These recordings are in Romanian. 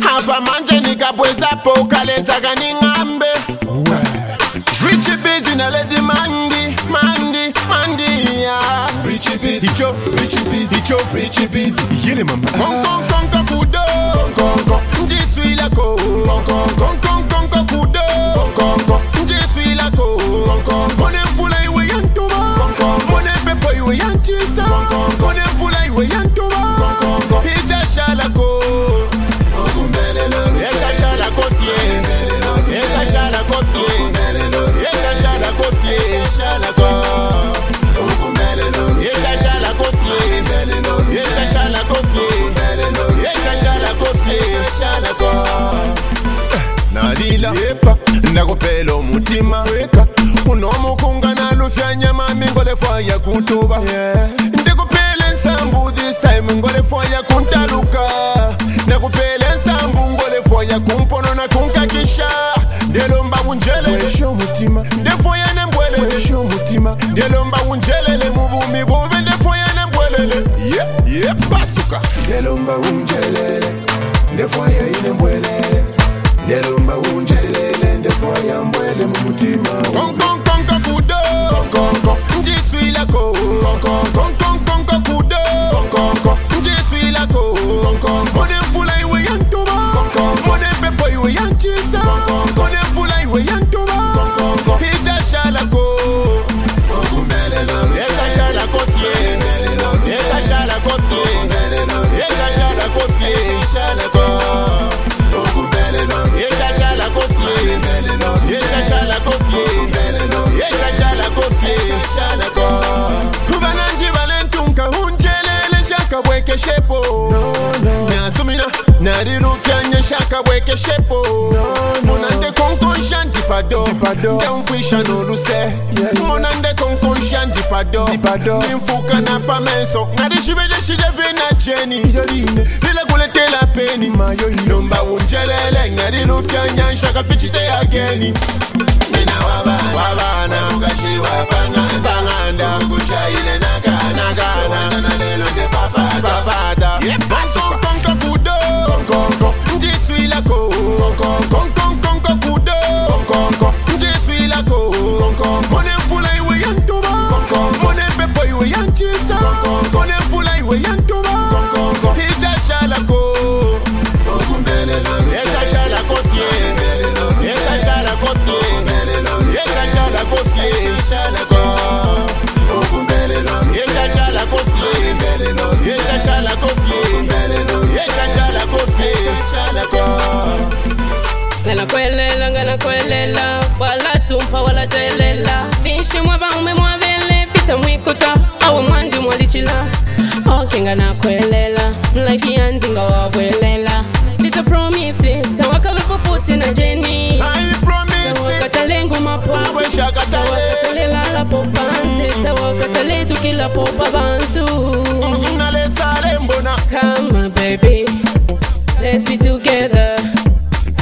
Hapa manje nikabwezapo ukalenzaga ni ngambe. Rich Bizzy na lady mandi, mandi, mandi ya. Rich Bizzy, hicho, Rich Bizzy, hicho, Rich Bizzy. Yele mama nko nko nko kudo, nko nko, je suis la ko. Nko nko nko nko kudo, nko nko, je suis la ko. Nko nko nefula iwe yantuma, nko nko nepepo iwe yanchisa, nko nko nefula iwe yantuma, nko nko hijasha la ko. Nakopela umutima weka unomo kungana lufya nyama mingole faya kutuba ndikupela ensambu this time ngole faya kuntaluka nakopela ensambu ngole faya kumpono na kunkakisha ndelomba unjelele mwisho mutima ndefoya nembwelele mwisho mutima ndelomba unjelele mubumi bube ndefoya nembwelele basuka ndelomba unjelele ndefoya inembwelele ndelomba unjelele Foyambwele mumutima Konko nko nko kudo Konko nko je suis la ko Konko nko nko kudo Konko nko je suis la ko Konko nko nefula iwe yantuma Konko nko nepepo iwe yanchisa Konko nko nefula iwe yantuma Konko nko hijasha la ko Yesasha la kofie Yesasha la kofie Yesasha la kofie Yesasha la ko Narufanya shaka weke shepo Monande konkonchan dipado Demfisha no luse Monande konkonchan dipado Nimfuka na pameso Narishibeje shideve na jeni Lila kulete la peni Numba unjelele Narufanya shaka fichite ya geni Nina wabana Ugashi wabanga Kucha ile naga Wana lelo te papata Yepaso Ngana kuelela wala tumpa wala telela Vishi mwaba umemwavele Pita mwikuta Awa mwandu mwalichila Oke ngana kuelela Mlaifi ya ndinga wawelela Chita promisi Tawaka wipufuti na jeni I promise Tawaka talengu mapo Tawaka talela la popansi Tawaka tale tukila popabansu Mnale sale mbona Come on baby Let's be together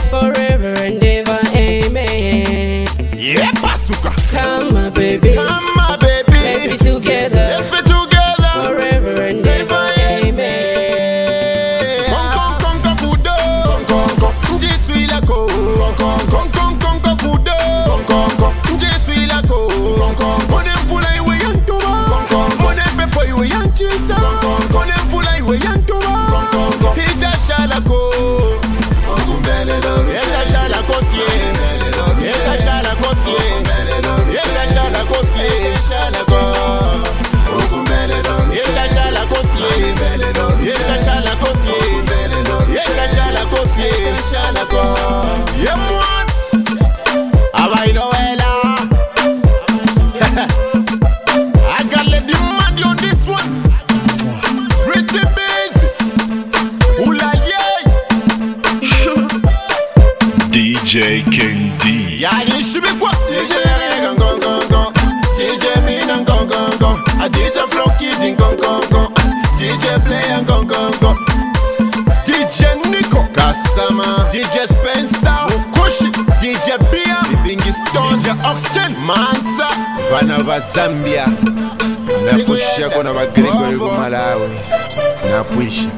Forever and ever, amen. Yeah, basuka. Come my baby. Come my baby. Let's be together. Let's be together. Forever and ever, amen. Nko nko nko kudo. Nko nko je suis la ko. Nko nko nko kudo. Nko nko je suis la ko. Nko nko nemfula iwe yantuma. Nko nko nepepo iwe yanchisa. Nko nko nemfula iwe yantuma. Nko nko hijasha la ko. DJ King D. Ya should be quoi? DJ nko nko nko. DJ me nko nko nko. A DJ flow kid nko nko nko. DJ play nko nko nko. DJ Nico Kasama. DJ Spencer Mukushi. DJ Bia. The thing is done. DJ Oxygen Mansa. Vanava Zambia. Napuisha kona magringo yuko Malawi. Napuisha.